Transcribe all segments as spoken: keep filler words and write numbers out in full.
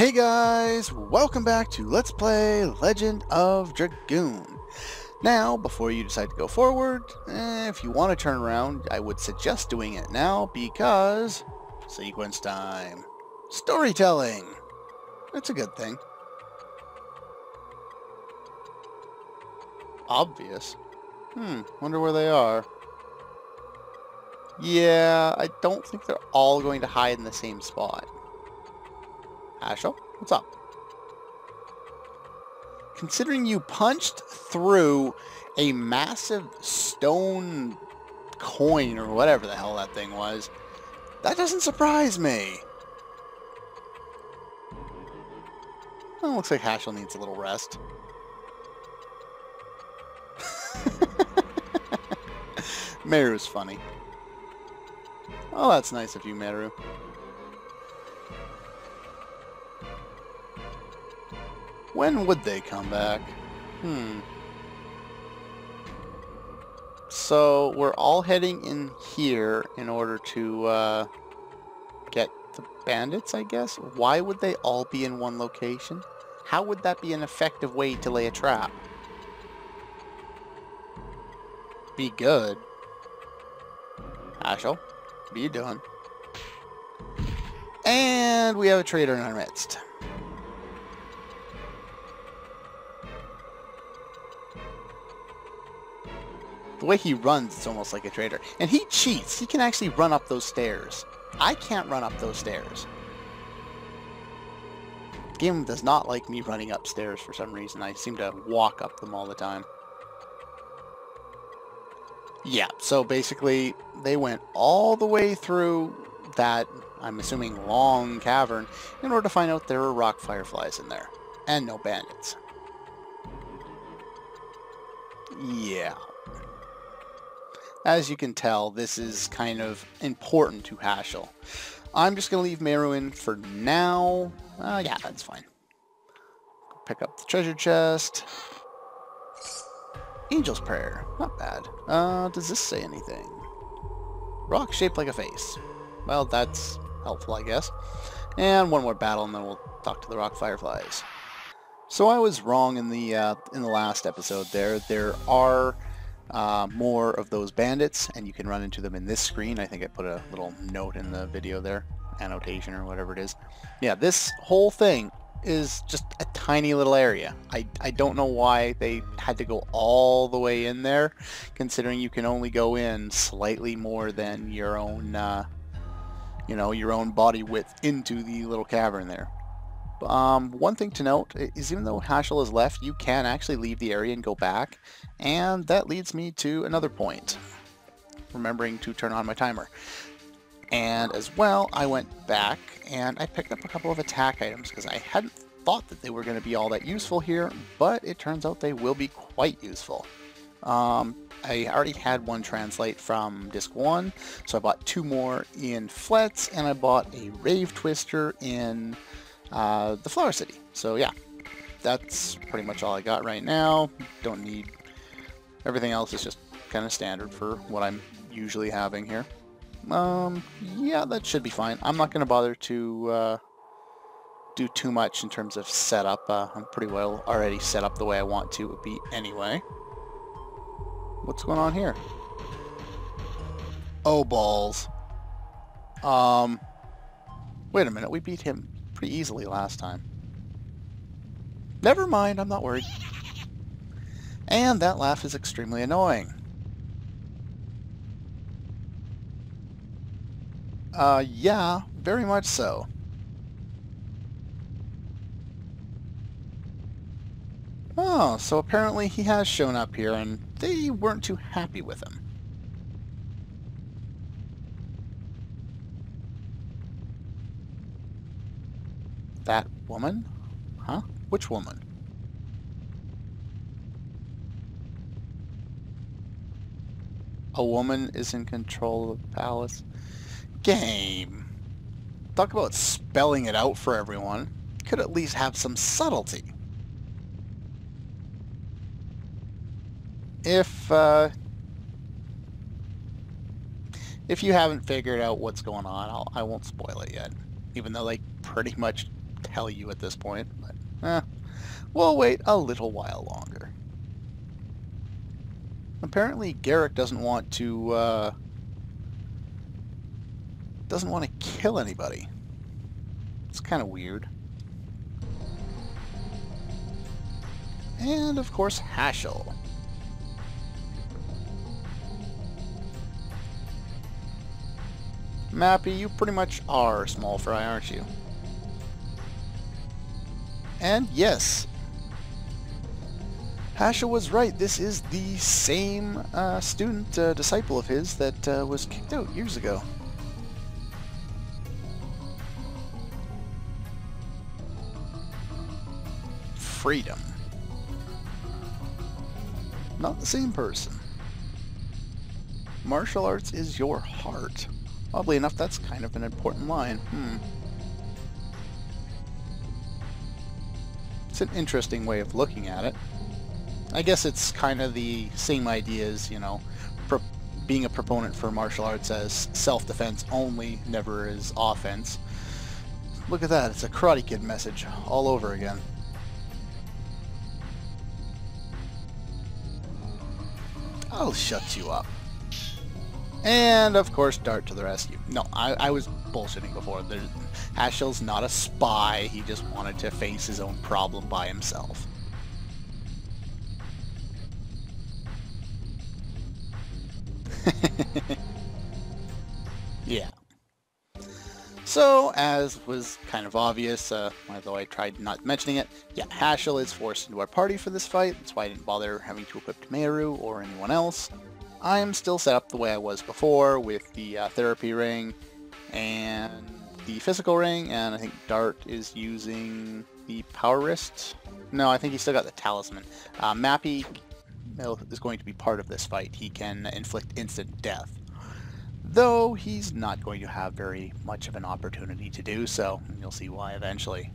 Hey guys, welcome back to Let's Play Legend of Dragoon. Now, before you decide to go forward, eh, if you want to turn around, I would suggest doing it now because sequence time. Storytelling. It's a good thing. Obvious. Hmm, wonder where they are. Yeah, I don't think they're all going to hide in the same spot. Haschel, what's up? Considering you punched through a massive stone coin or whatever the hell that thing was, that doesn't surprise me. Well, looks like Haschel needs a little rest. Meru's funny. Oh, that's nice of you, Meru. When would they come back? Hmm. So, we're all heading in here in order to uh, get the bandits, I guess? Why would they all be in one location? How would that be an effective way to lay a trap? Be good. Haschel, what are you doing? And we have a traitor in our midst. The way he runs, it's almost like a traitor. And he cheats. He can actually run up those stairs. I can't run up those stairs. The game does not like me running upstairs for some reason. I seem to walk up them all the time. Yeah, so basically, they went all the way through that, I'm assuming, long cavern in order to find out there were rock fireflies in there. And no bandits. Yeah. As you can tell, this is kind of important to Haschel. I'm just going to leave Meru in for now. Uh, yeah, that's fine. Pick up the treasure chest. Angel's Prayer. Not bad. Uh, does this say anything? Rock shaped like a face. Well, that's helpful, I guess. And one more battle, and then we'll talk to the rock fireflies. So I was wrong in the, uh, in the last episode there. There are... Uh, more of those bandits, and you can run into them in this screen. I think I put a little note in the video there, annotation or whatever it is. Yeah, this whole thing is just a tiny little area. I, I don't know why they had to go all the way in there, considering you can only go in slightly more than your own, uh, you know, your own body width into the little cavern there. Um, one thing to note is even though Haschel is left, you can actually leave the area and go back, and that leads me to another point, remembering to turn on my timer. And as well, I went back and I picked up a couple of attack items because I hadn't thought that they were going to be all that useful here, but it turns out they will be quite useful. Um, I already had one translate from disc one, so I bought two more in Flets, and I bought a Rave Twister in... Uh, the Flower City. So yeah, that's pretty much all I got right now. Don't need everything else. Is just kind of standard for what I'm usually having here. Um, yeah, that should be fine. I'm not going to bother to uh, do too much in terms of setup. Uh, I'm pretty well already set up the way I want to be anyway. What's going on here? Oh balls. Um, wait a minute. We beat him pretty easily last time. Never mind, I'm not worried. And that laugh is extremely annoying. Uh, yeah, very much so. Oh, so apparently he has shown up here and they weren't too happy with him. That woman? Huh? Which woman? A woman is in control of the palace. Game! Talk about spelling it out for everyone. Could at least have some subtlety. If, uh... if you haven't figured out what's going on, I'll, I won't spoil it yet. Even though they pretty much tell you at this point, but eh, we'll wait a little while longer. Apparently Gehrich doesn't want to uh, doesn't want to kill anybody. It's kind of weird. And of course Haschel. Mappy, you pretty much are small fry, aren't you? And yes, Haschel was right. This is the same uh, student, uh, disciple of his that uh, was kicked out years ago. Freedom. Not the same person. Martial arts is your heart. Oddly enough, that's kind of an important line. Hmm. It's an interesting way of looking at it. I guess it's kind of the same idea as, you know, pro being a proponent for martial arts as self-defense only, never as offense. Look at that, it's a Karate Kid message all over again. I'll shut you up. And, of course, Dart to the rescue. No, I, I was bullshitting before. There's, Haschel's not a spy. He just wanted to face his own problem by himself. Yeah. So, as was kind of obvious, uh, although I tried not mentioning it, yeah, Haschel is forced into our party for this fight. That's why I didn't bother having to equip Meru or anyone else. I'm still set up the way I was before with the uh, Therapy Ring and the Physical Ring, and I think Dart is using the Power Wrist. No, I think he's still got the Talisman. Uh, Mappy is going to be part of this fight. He can inflict instant death, though he's not going to have very much of an opportunity to do so, and you'll see why eventually.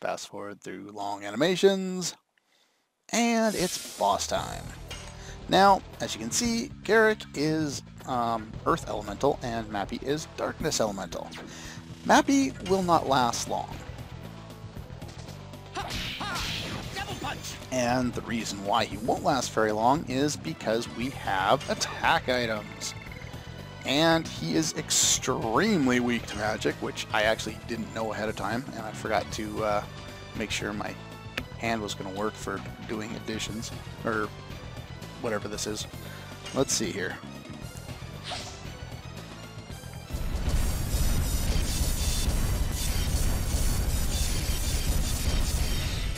Fast forward through long animations. And it's boss time. Now, as you can see, Gehrich is um, Earth Elemental and Mappy is Darkness Elemental. Mappy will not last long. Ha, ha, double punch. And the reason why he won't last very long is because we have attack items. And he is extremely weak to magic, which I actually didn't know ahead of time, and I forgot to uh, make sure my hand was going to work for doing additions, or whatever this is. Let's see here.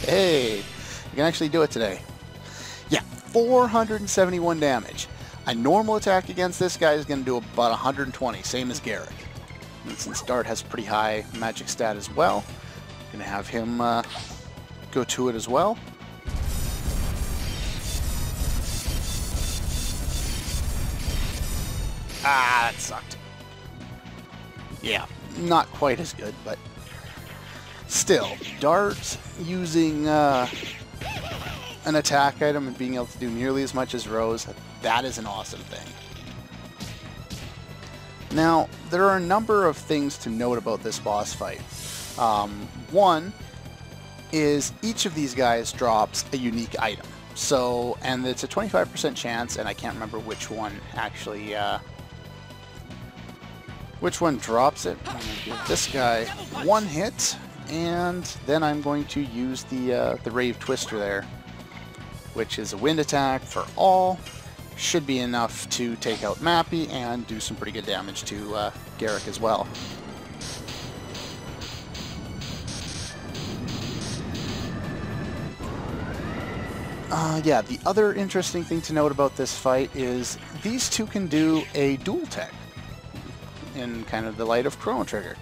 Hey, you can actually do it today. Yeah, four hundred seventy-one damage. A normal attack against this guy is going to do about one hundred twenty, same as Gehrich. And since Dart has pretty high magic stat as well, I'm going to have him uh, go to it as well. Ah, that sucked. Yeah, not quite as good, but still, Dart using uh, an attack item and being able to do nearly as much as Rose, that is an awesome thing. Now, there are a number of things to note about this boss fight. Um, one is each of these guys drops a unique item. So, and it's a twenty-five percent chance, and I can't remember which one actually, uh, which one drops it. I'm going to give this guy one hit, and then I'm going to use the, uh, the Rave Twister there, which is a wind attack for all. Should be enough to take out Mappy and do some pretty good damage to uh, Gehrich as well. Uh, yeah, the other interesting thing to note about this fight is these two can do a dual tech in kind of the light of Chrono Trigger.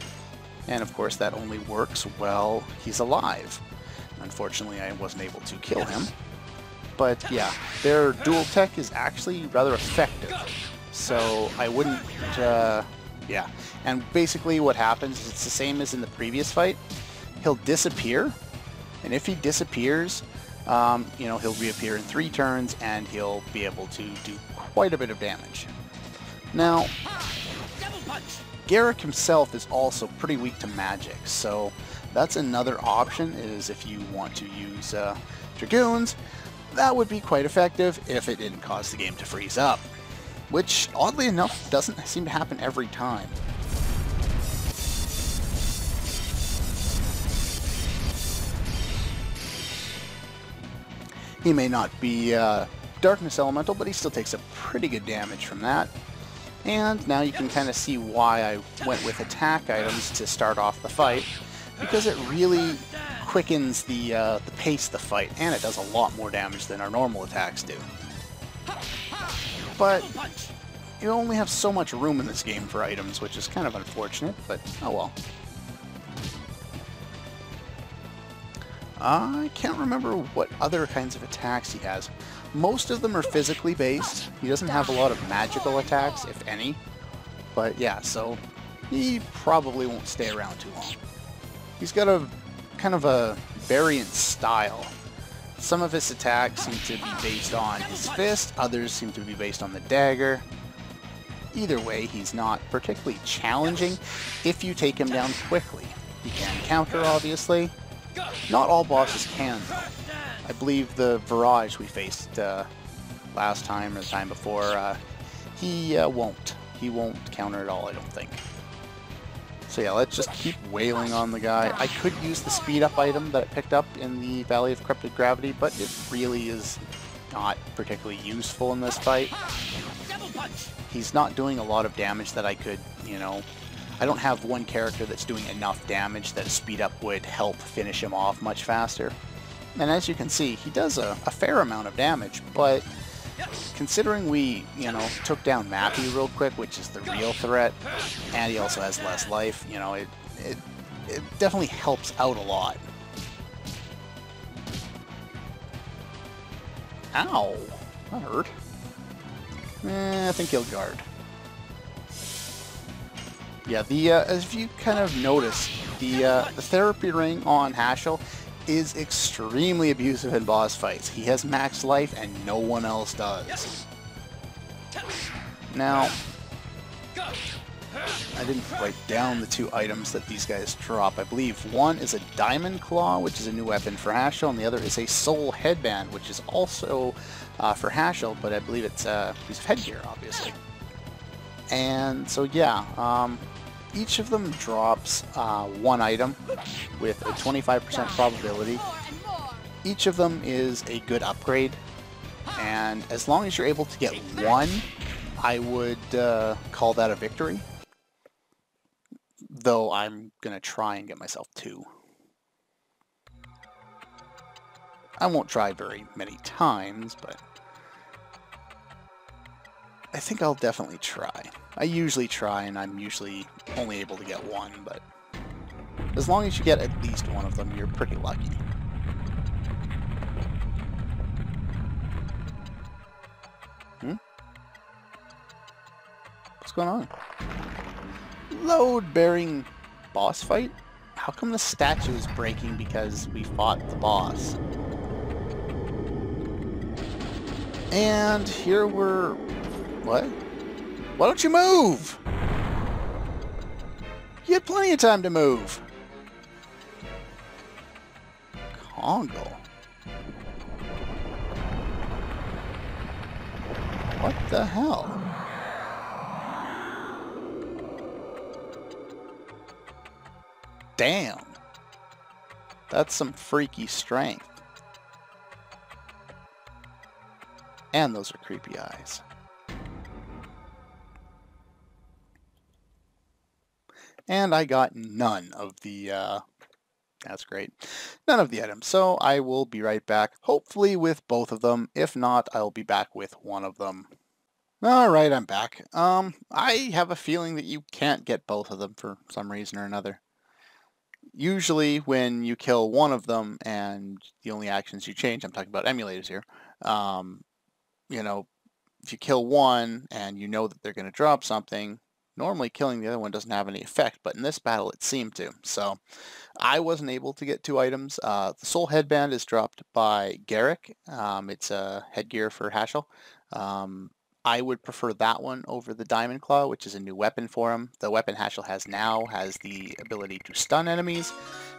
And of course that only works while he's alive. Unfortunately I wasn't able to kill him. But yeah, their dual tech is actually rather effective. So I wouldn't... Uh, yeah. And basically what happens is it's the same as in the previous fight. He'll disappear. And if he disappears... Um, you know, he'll reappear in three turns, and he'll be able to do quite a bit of damage. Now, much. Gehrich himself is also pretty weak to magic, so that's another option, is if you want to use uh, Dragoons, that would be quite effective if it didn't cause the game to freeze up, which oddly enough doesn't seem to happen every time. He may not be uh, Darkness Elemental, but he still takes a pretty good damage from that. And now you can kind of see why I went with attack items to start off the fight, because it really quickens the, uh, the pace of the fight, and it does a lot more damage than our normal attacks do. But you only have so much room in this game for items, which is kind of unfortunate, but oh well. I can't remember what other kinds of attacks he has. Most of them are physically based. He doesn't have a lot of magical attacks, if any. But yeah, so he probably won't stay around too long. He's got a kind of a variant style. Some of his attacks seem to be based on his fist, others seem to be based on the dagger. Either way, he's not particularly challenging if you take him down quickly. He can counter, obviously. Not all bosses can, though. I believe the Virage we faced uh, last time or the time before, uh, he uh, won't. He won't counter at all, I don't think. So yeah, let's just keep wailing on the guy. I could use the speed up item that I picked up in the Valley of Corrupted Gravity, but it really is not particularly useful in this fight. He's not doing a lot of damage that I could, you know... I don't have one character that's doing enough damage that speed up would help finish him off much faster. And as you can see, he does a, a fair amount of damage, but considering we, you know, took down Mappy real quick, which is the real threat, and he also has less life, you know, it, it, it definitely helps out a lot. Ow! That hurt. Eh, I think he'll guard. Yeah, the uh, as you kind of notice, the uh, the therapy ring on Haschel is extremely abusive in boss fights. He has max life, and no one else does. Now, I didn't write down the two items that these guys drop. I believe one is a Diamond Claw, which is a new weapon for Haschel, and the other is a Soul Headband, which is also uh, for Haschel, but I believe it's a piece of headgear, obviously. And so yeah, um, each of them drops uh, one item with a twenty-five percent probability. Each of them is a good upgrade, and as long as you're able to get one, I would uh, call that a victory. Though I'm gonna try and get myself two. I won't try very many times, but I think I'll definitely try. I usually try, and I'm usually only able to get one, but as long as you get at least one of them, you're pretty lucky. Hmm? What's going on? Load-bearing boss fight? How come the statue is breaking because we fought the boss? And here we're... What? Why don't you move? You had plenty of time to move. Kongol. What the hell? Damn. That's some freaky strength. And those are creepy eyes. And I got none of the, uh, that's great, none of the items. So I will be right back, hopefully with both of them. If not, I'll be back with one of them. All right, I'm back. Um, I have a feeling that you can't get both of them for some reason or another. Usually when you kill one of them and the only actions you change, I'm talking about emulators here, um, you know, if you kill one and you know that they're going to drop something, normally killing the other one doesn't have any effect, but in this battle it seemed to. So I wasn't able to get two items. Uh, the Soul Headband is dropped by Gehrich. Um, it's a headgear for Haschel. Um, I would prefer that one over the Diamond Claw, which is a new weapon for him. The weapon Haschel has now has the ability to stun enemies,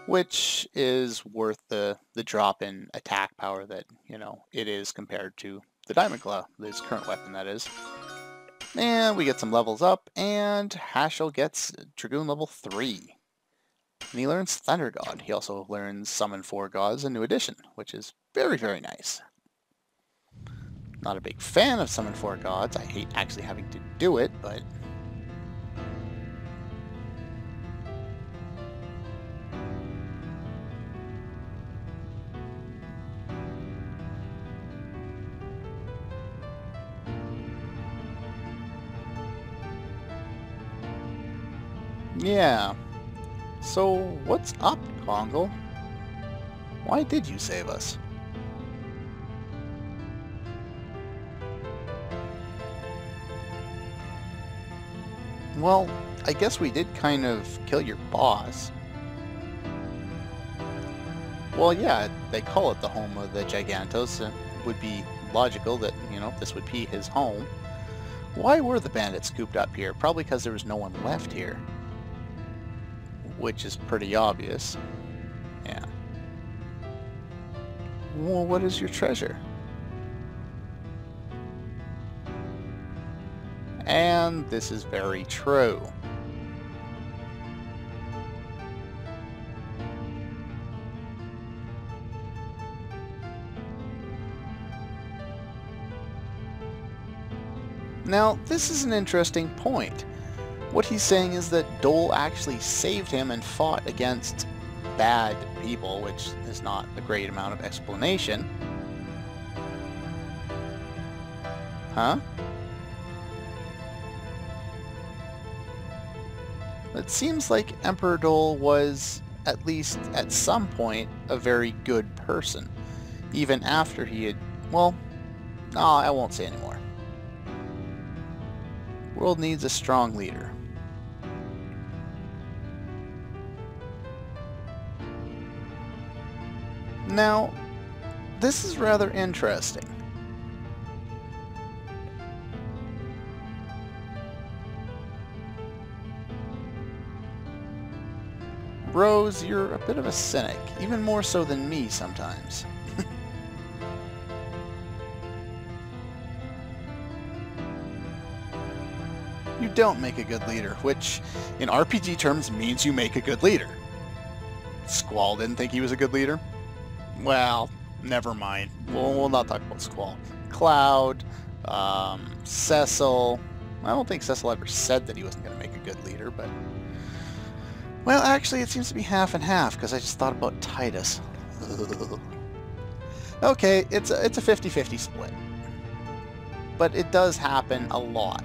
which is worth the, the drop in attack power that, you know, it is compared to the Diamond Claw, his current weapon, that is. And we get some levels up, and Haschel gets Dragoon level three. And he learns Thunder God. He also learns Summon four Gods, a new addition, which is very, very nice. Not a big fan of Summon four Gods. I hate actually having to do it, but... yeah. So, what's up, Kongol? Why did you save us? Well, I guess we did kind of kill your boss. Well, yeah, they call it the home of the Gigantos. It would be logical that, you know, this would be his home. Why were the bandits scooped up here? Probably because there was no one left here. Which is pretty obvious. Yeah. Well, what is your treasure? And this is very true. Now, this is an interesting point. What he's saying is that Dole actually saved him and fought against bad people, which is not a great amount of explanation. Huh? It seems like Emperor Dole was, at least at some point, a very good person. Even after he had... well, no, I won't say anymore. World needs a strong leader. Now, this is rather interesting. Rose, you're a bit of a cynic, even more so than me sometimes. You don't make a good leader, which in R P G terms means you make a good leader. Squall didn't think he was a good leader? Well, never mind. We'll, we'll not talk about Squall. Cloud, um, Cecil. I don't think Cecil ever said that he wasn't going to make a good leader, but... well, actually, it seems to be half and half, because I just thought about Titus. Okay, it's a, it's a fifty fifty split. But it does happen a lot.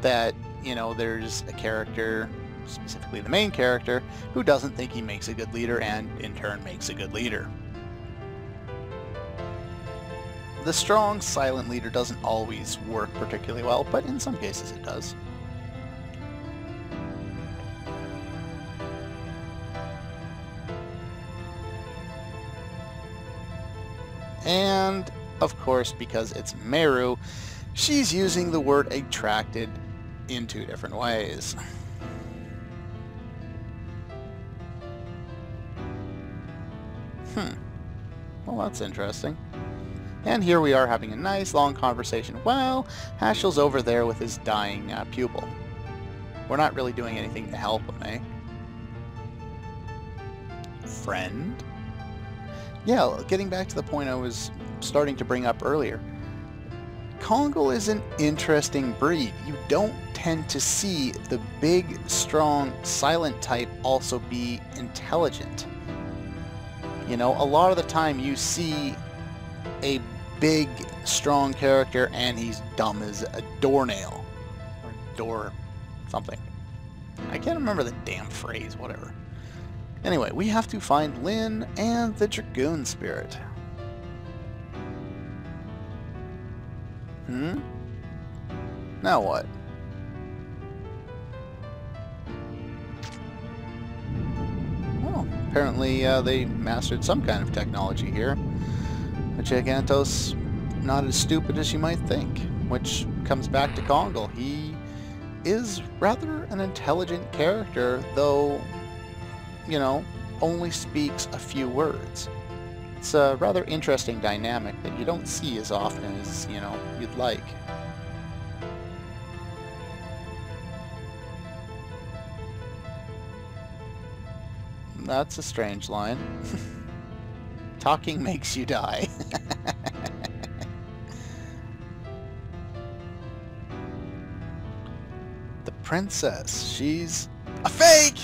That, you know, there's a character, specifically the main character, who doesn't think he makes a good leader and, in turn, makes a good leader. The strong, silent leader doesn't always work particularly well, but in some cases it does. And, of course, because it's Meru, she's using the word attracted in two different ways. Hmm. Well, that's interesting. And here we are having a nice long conversation while Haschel's over there with his dying uh, pupil. We're not really doing anything to help him, eh? Friend? Yeah, getting back to the point I was starting to bring up earlier. Kongol is an interesting breed. You don't tend to see the big, strong, silent type also be intelligent. You know, a lot of the time you see a big, strong character and he's dumb as a doornail. Or door something. I can't remember the damn phrase, whatever. Anyway, we have to find Lynn and the Dragoon Spirit. Hmm? Now what? Well, apparently uh, they mastered some kind of technology here. The Gigantos, not as stupid as you might think. which comes back to Kongol. He is rather an intelligent character, though, you know, only speaks a few words. It's a rather interesting dynamic that you don't see as often as, you know, you'd like. That's a strange line. Talking makes you die. The princess, she's a fake!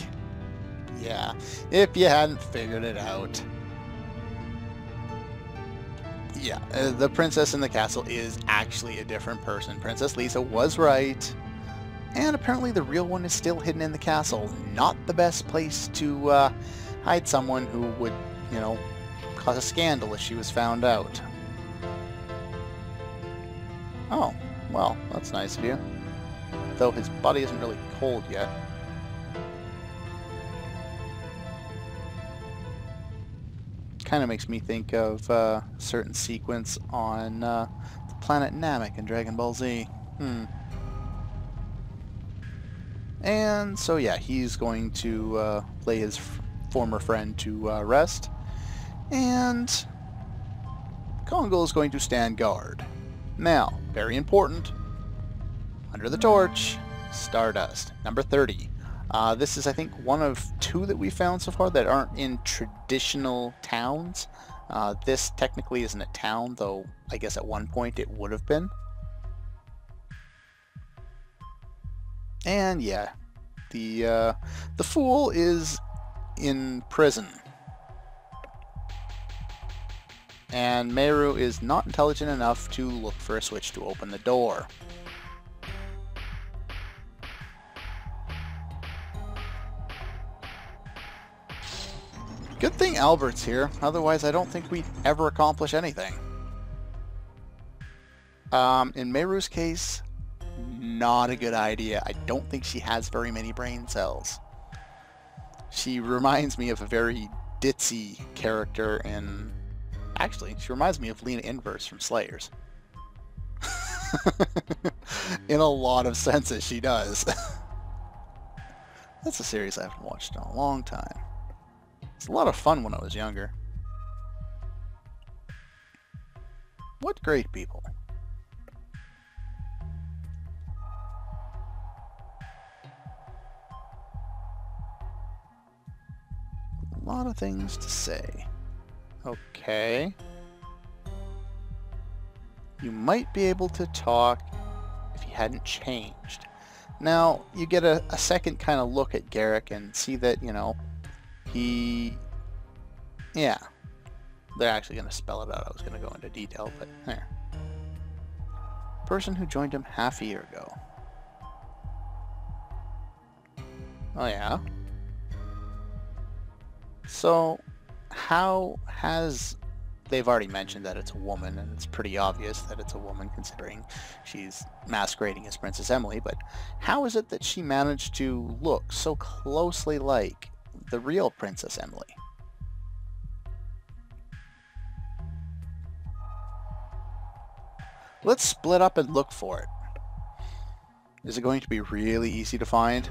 Yeah, if you hadn't figured it out. Yeah, uh, the princess in the castle is actually a different person. Princess Lisa was right. And apparently the real one is still hidden in the castle. Not the best place to uh, hide someone who would, you know, cause a scandal if she was found out. Oh, well, that's nice of you. Though his body isn't really cold yet. Kind of makes me think of uh, a certain sequence on uh, the planet Namek in Dragon Ball Z. Hmm. And so yeah, he's going to uh, lay his f former friend to uh, rest, and Kongol is going to stand guard. Now, very important, under the torch, Stardust, number thirty. Uh, this is, I think, one of two that we found so far that aren't in traditional towns. Uh, this technically isn't a town, though I guess at one point it would have been. And yeah, the uh, the fool is in prison. And Meru is not intelligent enough to look for a switch to open the door. Good thing Albert's here, otherwise I don't think we'd ever accomplish anything. Um, in Meru's case, not a good idea. I don't think she has very many brain cells. She reminds me of a very ditzy character in... Actually, she reminds me of Lena Inverse from Slayers. In a lot of senses, she does. That's a series I haven't watched in a long time. It's a lot of fun when I was younger. What great people. A lot of things to say. Okay. You might be able to talk if you hadn't changed. Now, you get a, a second kind of look at Gehrich and see that, you know, He, yeah, they're actually going to spell it out. I was going to go into detail, but there. Person who joined him half a year ago. Oh yeah. So, how has, they've already mentioned that it's a woman, and it's pretty obvious that it's a woman considering she's masquerading as Princess Emily, but how is it that she managed to look so closely like the real Princess Emily? Let's split up and look for it. Is it going to be really easy to find?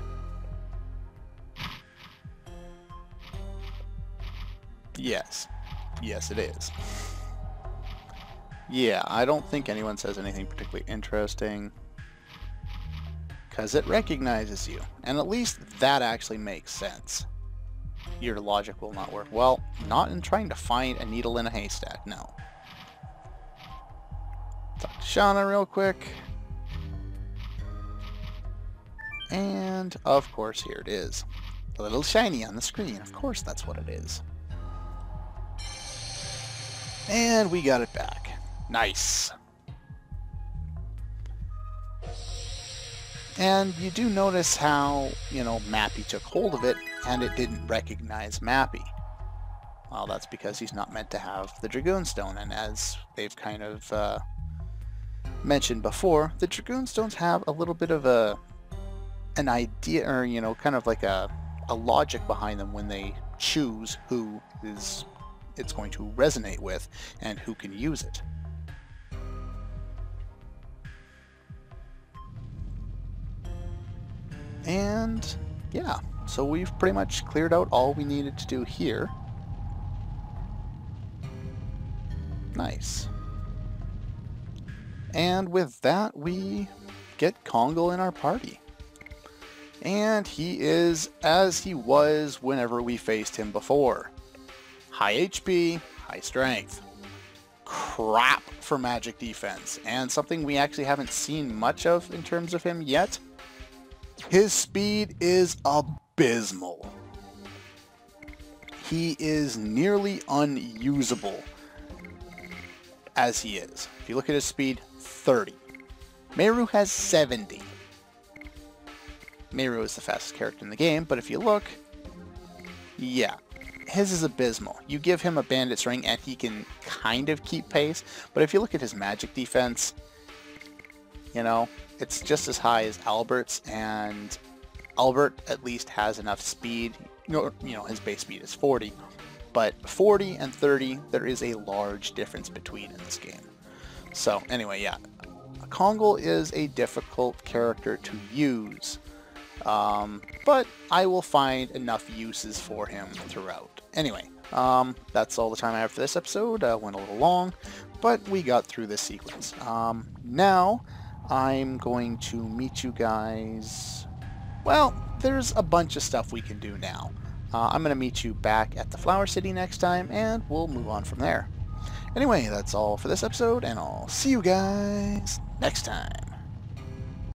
Yes. Yes, it is. Yeah, I don't think anyone says anything particularly interesting, because it recognizes you, and at least that actually makes sense. Your logic will not work. Well, not in trying to find a needle in a haystack, no. Talk to Shauna real quick. And, of course, here it is. A little shiny on the screen. Of course that's what it is. And we got it back. Nice. And you do notice how, you know, Mappy took hold of it, and it didn't recognize Mappy. Well, that's because he's not meant to have the Dragoon Stone, and as they've kind of uh, mentioned before, the Dragoon Stones have a little bit of a an idea, or, you know, kind of like a, a logic behind them when they choose who is it's going to resonate with and who can use it. And yeah, so we've pretty much cleared out all we needed to do here. Nice. And with that, we get Kongol in our party. And he is as he was whenever we faced him before. High H P, high strength. Crap for magic defense, and something we actually haven't seen much of in terms of him yet. His speed is abysmal. He is nearly unusable as he is. If you look at his speed, thirty. Meru has seventy. Meru is the fastest character in the game, but if you look, yeah, his is abysmal. You give him a bandit's ring and he can kind of keep pace, but if you look at his magic defense, you know, it's just as high as Albert's, and Albert at least has enough speed. You know, his base speed is forty, but forty and thirty, there is a large difference between in this game. So anyway, yeah, Kongol is a difficult character to use. Um, but I will find enough uses for him throughout. Anyway, um, that's all the time I have for this episode. I went a little long, but we got through this sequence. Um, now, I'm going to meet you guys... Well, there's a bunch of stuff we can do now. Uh, I'm going to meet you back at the Flower City next time, and we'll move on from there. Anyway, that's all for this episode, and I'll see you guys next time.